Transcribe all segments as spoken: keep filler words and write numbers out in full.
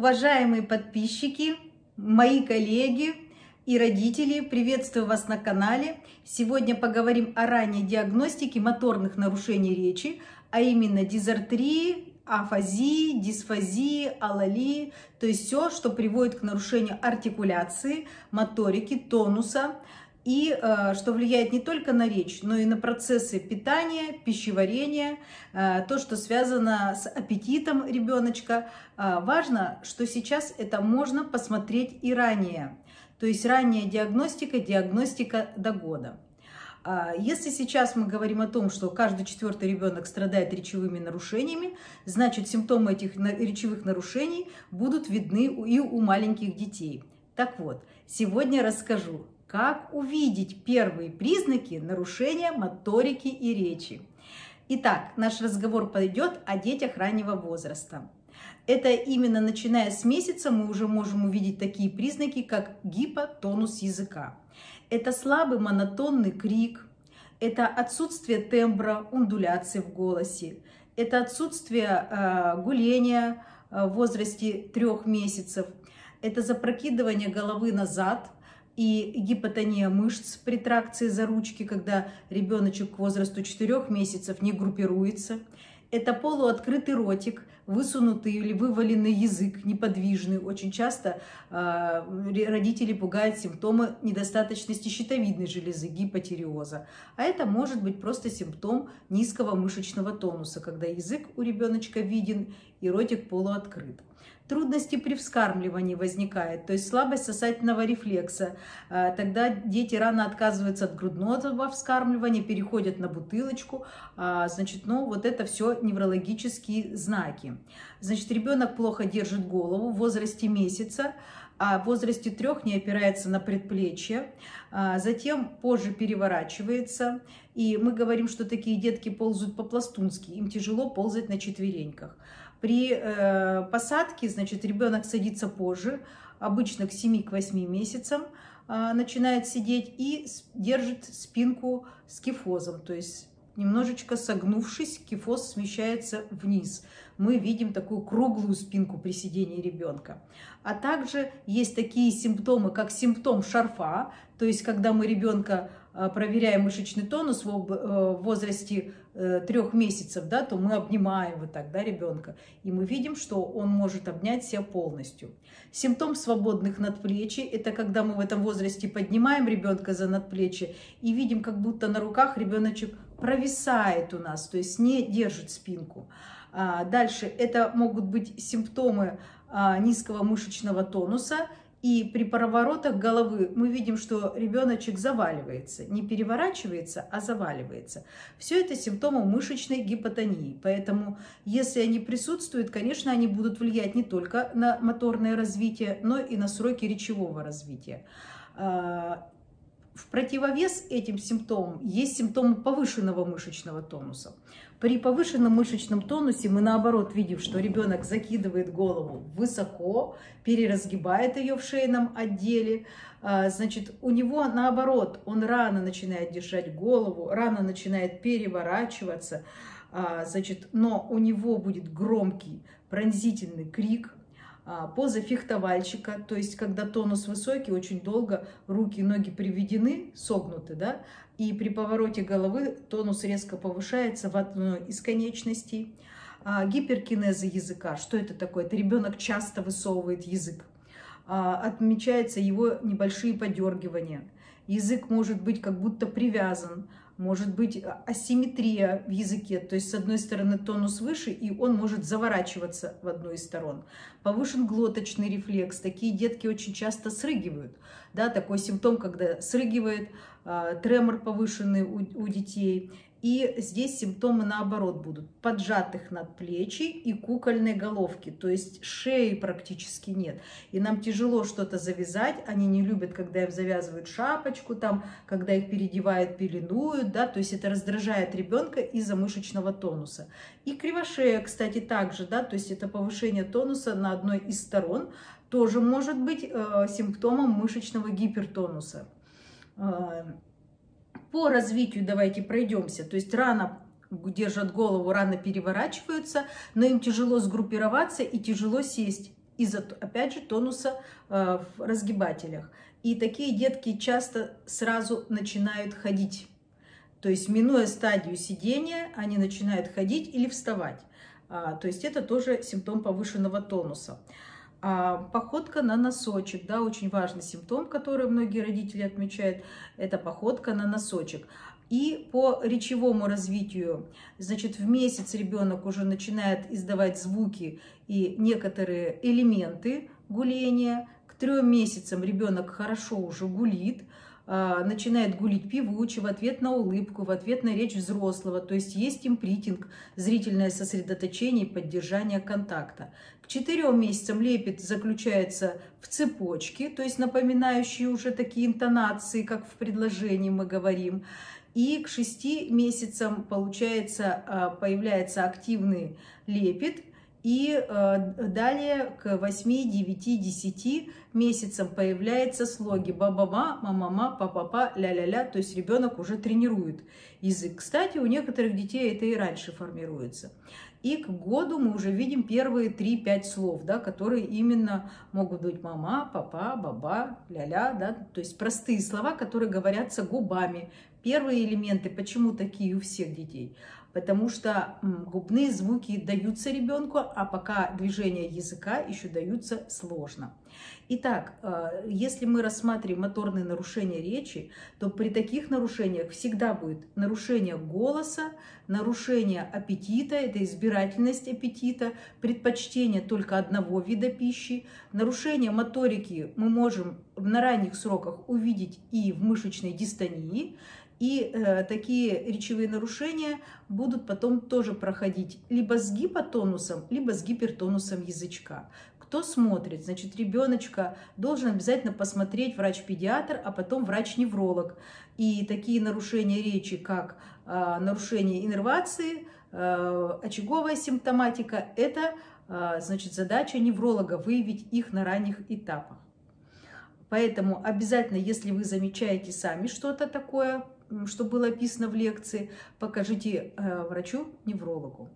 Уважаемые подписчики, мои коллеги и родители, приветствую вас на канале. Сегодня поговорим о ранней диагностике моторных нарушений речи, а именно дизартрии, афазии, дисфазии, алалии, то есть все, что приводит к нарушению артикуляции, моторики, тонуса, и э, что влияет не только на речь, но и на процессы питания, пищеварения, э, то, что связано с аппетитом ребеночка. Э, важно, что сейчас это можно посмотреть и ранее. То есть ранняя диагностика, диагностика до года. Э, если сейчас мы говорим о том, что каждый четвертый ребенок страдает речевыми нарушениями, значит симптомы этих речевых нарушений будут видны и у маленьких детей. Так вот, сегодня расскажу, как увидеть первые признаки нарушения моторики и речи. Итак, наш разговор пойдет о детях раннего возраста. Это именно начиная с месяца мы уже можем увидеть такие признаки, как гипотонус языка. Это слабый монотонный крик, это отсутствие тембра, ундуляции в голосе, это отсутствие э, гуления э, в возрасте трех месяцев, это запрокидывание головы назад, и гипотония мышц при тракции за ручки, когда ребеночек к возрасту четырёх месяцев не группируется. Это полуоткрытый ротик, высунутый или вываленный язык, неподвижный. Очень часто э, родители пугают симптомы недостаточности щитовидной железы, гипотиреоза. А это может быть просто симптом низкого мышечного тонуса, когда язык у ребеночка виден и ротик полуоткрыт. Трудности при вскармливании возникает, то есть слабость сосательного рефлекса. Тогда дети рано отказываются от грудного вскармливания, переходят на бутылочку. Значит, ну вот это все неврологические знаки. Значит, ребенок плохо держит голову в возрасте месяца, а в возрасте трех не опирается на предплечье, затем позже переворачивается. И мы говорим, что такие детки ползают по-пластунски, им тяжело ползать на четвереньках. При э, посадке, значит, ребенок садится позже, обычно к семи-восьми месяцам э, начинает сидеть и держит спинку с кифозом, то есть немножечко согнувшись, кифоз смещается вниз. Мы видим такую круглую спинку при сидении ребенка. А также есть такие симптомы, как симптом шарфа, то есть когда мы ребенка проверяем мышечный тонус в возрасте трёх месяцев, да, то мы обнимаем вот так, да, ребенка, и мы видим, что он может обнять себя полностью. Симптом свободных надплечий – это когда мы в этом возрасте поднимаем ребенка за надплечье и видим, как будто на руках ребеночек провисает у нас, то есть не держит спинку. Дальше это могут быть симптомы низкого мышечного тонуса. И при поворотах головы мы видим, что ребеночек заваливается, не переворачивается, а заваливается. Все это симптомы мышечной гипотонии. Поэтому, если они присутствуют, конечно, они будут влиять не только на моторное развитие, но и на сроки речевого развития. В противовес этим симптомам есть симптомы повышенного мышечного тонуса. При повышенном мышечном тонусе мы наоборот видим, что ребенок закидывает голову высоко, переразгибает ее в шейном отделе. Значит, у него наоборот, он рано начинает держать голову, рано начинает переворачиваться. Значит, но у него будет громкий пронзительный крик. Поза фехтовальщика, то есть когда тонус высокий, очень долго руки и ноги приведены, согнуты, да, и при повороте головы тонус резко повышается в одну из конечностей. Гиперкинеза языка. Что это такое? Это ребенок часто высовывает язык. Отмечаются его небольшие подергивания. Язык может быть как будто привязан. Может быть асимметрия в языке, то есть с одной стороны тонус выше, и он может заворачиваться в одну из сторон. Повышен глоточный рефлекс, такие детки очень часто срыгивают. Да, такой симптом, когда срыгивает, э, тремор повышенный у, у детей. И здесь симптомы наоборот будут. Поджатых надплечий и кукольной головки, то есть шеи практически нет. И нам тяжело что-то завязать, они не любят, когда им завязывают шапочку, там, когда их передевают, пеленуют, да, то есть это раздражает ребенка из-за мышечного тонуса. И кривошея, кстати, также, да, то есть это повышение тонуса на одной из сторон, тоже может быть э, симптомом мышечного гипертонуса. По развитию давайте пройдемся, то есть рано держат голову, рано переворачиваются, но им тяжело сгруппироваться и тяжело сесть. из-за, опять же, тонуса в разгибателях. И такие детки часто сразу начинают ходить. То есть, минуя стадию сидения, они начинают ходить или вставать. То есть, это тоже симптом повышенного тонуса. Походка на носочек, да, очень важный симптом, который многие родители отмечают, это походка на носочек. И по речевому развитию, значит, в месяц ребенок уже начинает издавать звуки и некоторые элементы гуления. К трем месяцам ребенок хорошо уже гулит, начинает гулить певуче в ответ на улыбку, в ответ на речь взрослого. То есть есть импринтинг, зрительное сосредоточение и поддержание контакта. К четырем месяцам лепет заключается в цепочке, то есть напоминающие уже такие интонации, как в предложении мы говорим. И к шести месяцам, получается, появляется активный лепет. И далее к восьми, девяти, десяти месяцам появляются слоги ба-ба-ба, ма-ма-ма, па-па-па, ля-ля-ля. То есть ребенок уже тренирует язык. Кстати, у некоторых детей это и раньше формируется. И к году мы уже видим первые три-пять слов, да, которые именно могут быть мама, папа, баба, ля-ля. Да? То есть простые слова, которые говорятся губами. Первые элементы, почему такие у всех детей? Потому что губные звуки даются ребенку, а пока движение языка еще даются сложно. Итак, если мы рассматриваем моторные нарушения речи, то при таких нарушениях всегда будет нарушение голоса, нарушение аппетита, это избирательность аппетита, предпочтение только одного вида пищи, нарушение моторики мы можем на ранних сроках увидеть и в мышечной дистонии. И э, такие речевые нарушения будут потом тоже проходить либо с гипотонусом, либо с гипертонусом язычка. Кто смотрит? Значит, ребеночка должен обязательно посмотреть врач-педиатр, а потом врач-невролог. И такие нарушения речи, как э, нарушение иннервации, э, очаговая симптоматика, это э, значит, задача невролога выявить их на ранних этапах. Поэтому обязательно, если вы замечаете сами что-то такое, что было описано в лекции, покажите врачу-неврологу.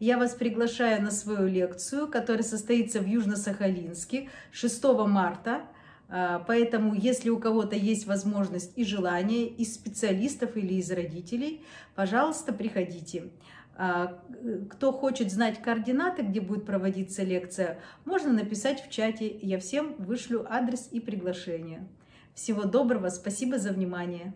Я вас приглашаю на свою лекцию, которая состоится в Южно-Сахалинске шестого марта. Поэтому, если у кого-то есть возможность и желание из специалистов или из родителей, пожалуйста, приходите. Кто хочет знать координаты, где будет проводиться лекция, можно написать в чате. Я всем вышлю адрес и приглашение. Всего доброго, спасибо за внимание.